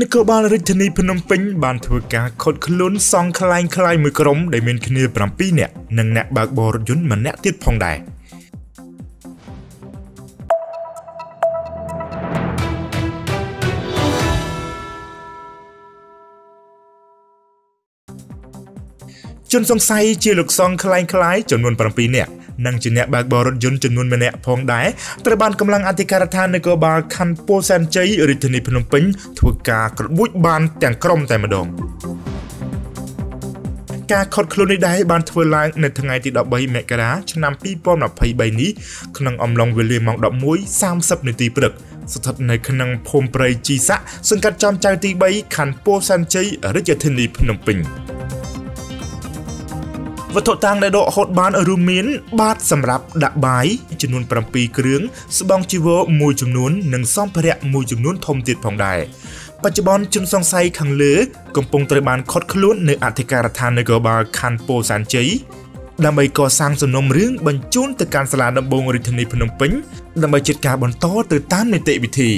นครบาลรัชนีพนมเพ็ญบานเถื่อกาขดขลุ่นซองคลายคลายมือกล้มได้เมียนคณีปรำปีเนี่ยนังแนบบากบอรยุนมันแนบติดพองได้จนสงสัยเจียลูกซองคลายคลายจนวนปรำปีเนี่ยนั่งจเนบากบอรถยนต์จำนวนมันเนพองได้ตระบานกำลังอธิการทานในกบาคันโปแซนเจย์ริทนิพนมปิงถูกกากระบุยบานแต่งกล้มแต่มาดองการขดคลุนได้บานทเวลาในทางไงติดดอกใบแมกระชนำปีป้อมดอกไผ่ใบนี้ขนังอมลองเวลีมองดอกมุ้ย30นาทีเปลือกสถานในขนังพรมเปรย์จีสะสังกัดจอมใจตีใบคันโปแซนเจย์ริทนิพนมปิงวัตถุต่างในดอกหดบานอรูมินบาทสำหรับดักใบจำนวนประมาณปีเครื่องสบองชีวมูจำนวนหนึ่งซ่อมพระมูจำนวนทมติดผ่องได้ปัจจุบันจุนซองไซขังเลือกำปงตระบานคดคลุ้นในอธิการทานในกบาคันโปสานจีดำใบก่อสร้างสนมเรื่องบรรจุนตะการสลาดำบงริทนีพนมปิงดำใบจัดการบนโต๊ะตื่นต้านในเตะวิธี